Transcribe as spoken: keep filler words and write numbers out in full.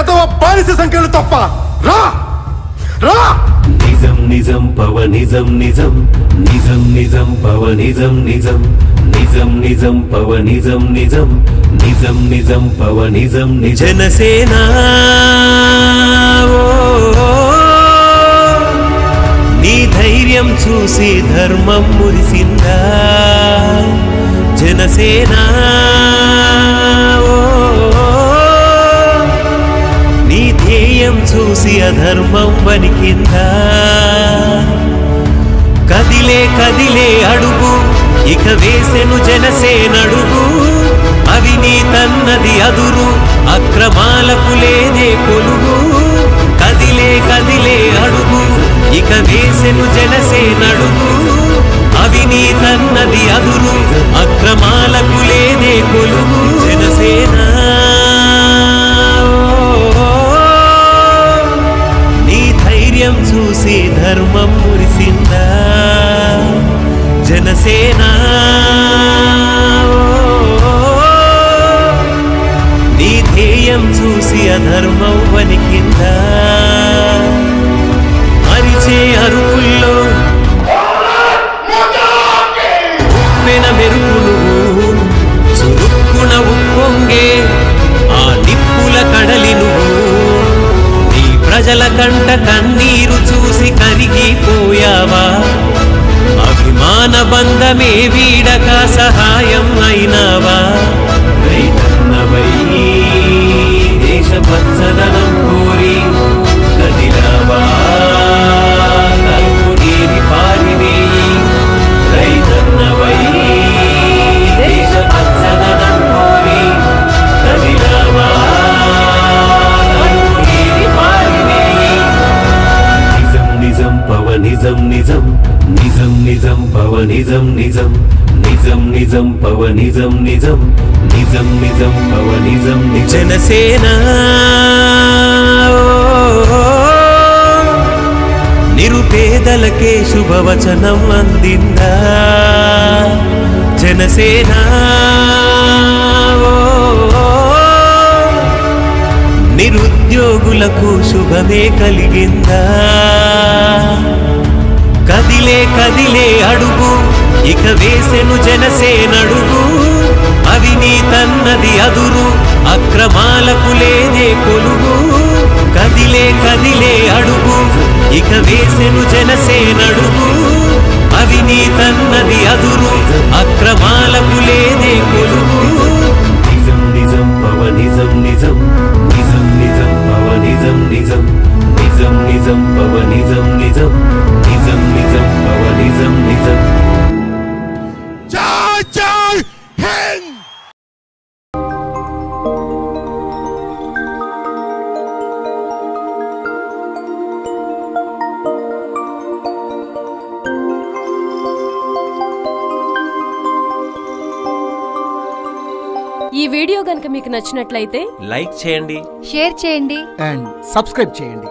எதோ பாரிசு சங்கல தப்பா ரா ரா நிஜம் நிஜம் பவ நிஜம் நிஜம் நிஜம் நிஜம் பவ நிஜம் நிஜம் நிஜம் நிஜம் பவ நிஜம் நிஜம் நிஜம் நிஜம் பவ நிஜம் ஜனசேனா నీ ధైర్యం చూసి ధర్మం మురిసిందా జనసేనా నీ ధ్యేయం చూసి అధర్మం వణికిందా కదిలే కదిలే అడుగు ఇక వేసెను జనసేనడుగు అవినీతన్నది అదురు అక్రమాలకు లేదే కొలువు కదిలే కదిలే అడుగు ఇక వేసెను జనసేనడుగు అవినీతన్నది అదురు అక్రమాలకు లేదే కొలువు జనసేన నీ ధైర్యం చూసి ధర్మం మురిసిందా జనసేన నీ ధ్యేయం చూసి అధర్మం వణికిందా అరిచే అరుపుల్లో ఉప్పెన మెరుపులు చురుక్కున ఉప్పొంగే ఆ నిప్పుల కడలి నువ్వు నీ ప్రజల కంట కన్నీరు చూసి కరిగిపోయావా అభిమాన బంధమే వీడక సహాయం అయినావా రైతన్నవై దేశ పచ్చదనం కోరి కదిలావా కలుపు నీరి పారిని రైతన్నవై దేశ పచ్చదనం కోరి కదిలావా కలుపు నీరి పారిని నిజం నిజం పవ నిజం నిజం నిజం నిజం పవ నిజం నిజం నిజం నిజం పవ నిజం నిజం నిజం నిజం పవ నిజం జనసేన నిరుపేదలకే శుభవచనం అందిందా జనసేన నిరుద్యోగులకు శుభమే కలిగిందా కదిలే కదిలే అడుగు ఇక వేసెను జనసేనడుగు అవినీతన్నది అదురు అక్రమాలకు లేదే కొలువు కదిలే కదిలే అడుగు ఇక వేసెను జనసేనడుగు అవినీతన్నది అదురు అక్రమాలకు లేదే కొలువు నిజం నిజం పవ నిజం నిజం నిజం నిజం పవ నిజం నిజం నిజం నిజం పవ నిజం నిజం నిజం నిజం పవ నిజం నిజం జై జై హింద్. ఈ వీడియో గనుక మీకు నచ్చినట్లయితే లైక్ చేయండి, షేర్ చేయండి అండ్ సబ్స్క్రైబ్ చేయండి.